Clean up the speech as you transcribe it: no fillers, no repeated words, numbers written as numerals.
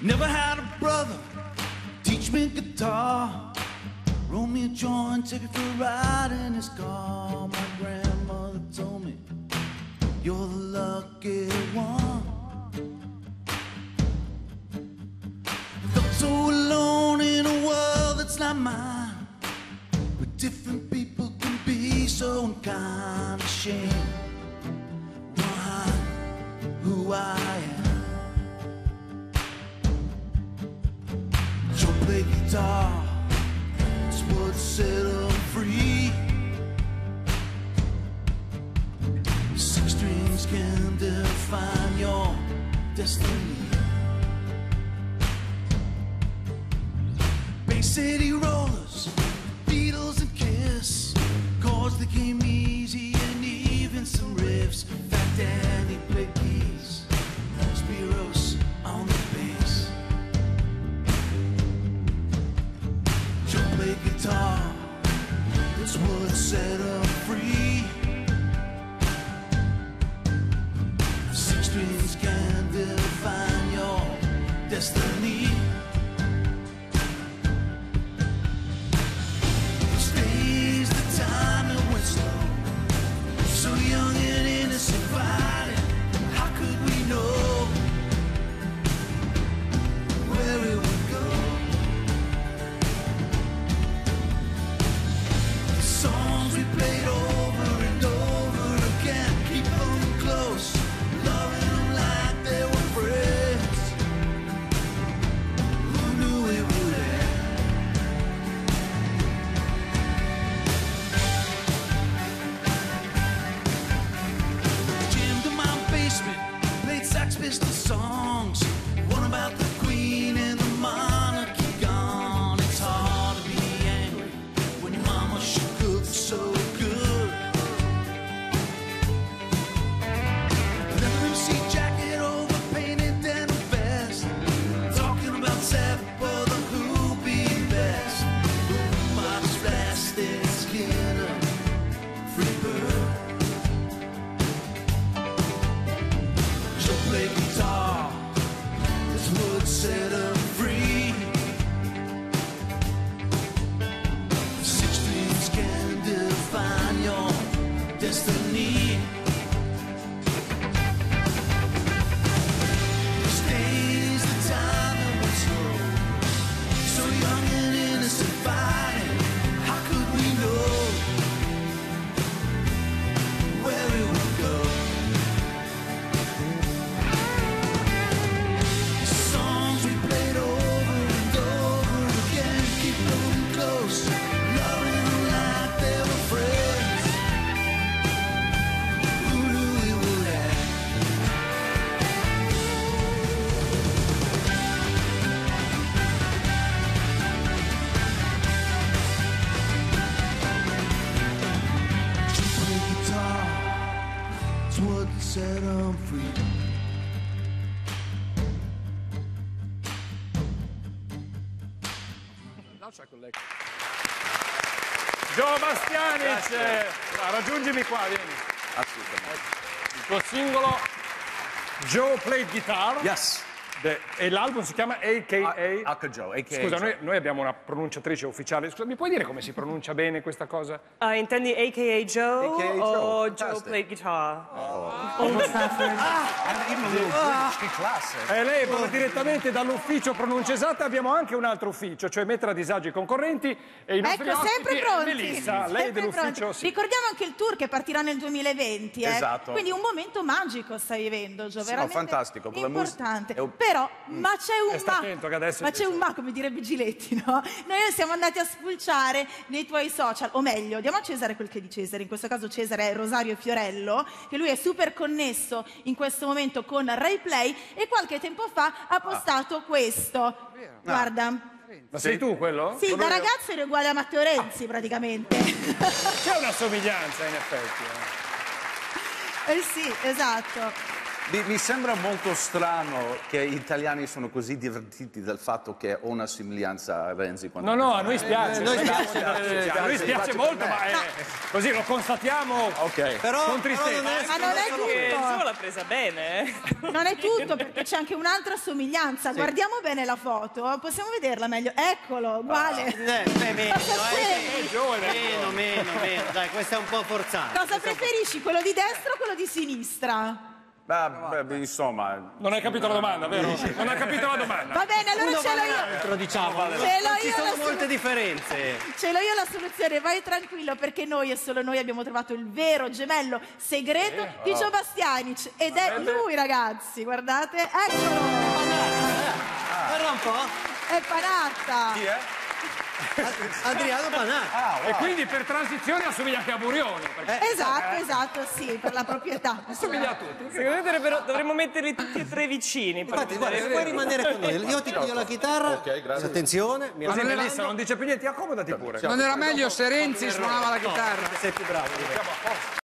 Never had a brother teach me guitar, roll me a joint, take it for a ride in his car. My grandmother told me, you're the lucky one. I felt so alone in a world that's not mine, where different people can be so unkind. Ashamed behind who I am. Joe Played Guitar, it's what set him free. Six strings can define your destiny. Bay City Rollers, Beatles and Kiss, chords that came easy and even some riffs. Fat Daddy played keys, Spiros on the bass. Joe Played Guitar, it's what set him free. Six strings can define your destiny. These days the time it went slow, so young and innocent, fighting. How could we know where it would go? Songs we played over and over again, keep them close, loving them like they were friends. Who knew it would end? Jammed in my basement, played Sex Pistols songs, one about the Queen and the monarchy gone. It's hard to be angry when Mama should. So good. The greasy jacket overpainted and the vest, talking about Seth, well, the who be best. Who might flash their skin up, free bird. Joe Played Guitar, this wood set up free. Find your destiny. These days the time that went slow, so young and innocent, fighting. How could we know where it would go? Songs we played over and over again, keep them close. Set them free. Joe Bastianich, raggiungimi qua, vieni. Assolutamente. Il tuo singolo Joe Played Guitar. Yes. E l'album si chiama AKA. AKA. Scusa, noi abbiamo una pronunciatrice ufficiale. Scusa, mi puoi dire come si pronuncia bene questa cosa? Intendi AKA Joe o Joe Played Guitar? E lei proprio direttamente dall'ufficio pronuncia esatta. Abbiamo anche un altro ufficio, cioè mettere a disagio i concorrenti e i nostri ospiti. Melissa, lei dell'ufficio. Ricordiamo anche il tour che partirà nel 2020. Esatto. Quindi un momento magico stai vivendo, Joe. Veramente fantastico, importante. Però, ma c'è un ma, come direbbe Giletti, no? Noi siamo andati a spulciare nei tuoi social, o meglio, diamo a Cesare quel che è di Cesare, in questo caso Cesare è Rosario Fiorello, che lui è super connesso in questo momento con Rayplay e qualche tempo fa ha postato questo. Guarda. Ma sei tu quello? Sì, da ragazzo ero uguale a Matteo Renzi, praticamente. C'è una somiglianza, in effetti. Eh sì, esatto. Mi sembra molto strano che gli italiani sono così divertiti dal fatto che ho una somiglianza a Renzi. No, no, a noi spiace. A noi spiace molto, ma così lo constatiamo con tristezza. Ma non è tutto. Solo l'ha presa bene. Non è tutto, perché c'è anche un'altra somiglianza. Guardiamo bene la foto, possiamo vederla meglio. Eccolo, uguale. Meno. Dai, questa è un po' forzata. Cosa preferisci, quello di destra o quello di sinistra? Beh, insomma... Non hai capito la domanda, vero? Non hai capito la domanda. Va bene, allora ce l'ho io. Altro, diciamo. Ci sono molte differenze. Ce l'ho io la soluzione, vai tranquillo, perché noi e solo noi abbiamo trovato il vero gemello segreto di Joe Bastianich. Ed è lui, ragazzi, guardate. Eccolo! Guarda un po'. È Panatta. Chi è? Adriano Panà. E quindi per transizione assomiglia anche a Burioni. Esatto, sì, per la proprietà. Assomiglia a tutti. Secondo me dovremmo metterli tutti e tre vicini. Infatti, guarda, puoi rimanere con noi. Io ti do la chitarra. Ok, attenzione. Ma non è lista, non dice più niente, accomodati pure. Non era meglio se Renzi suonava la chitarra? Sei più bravo.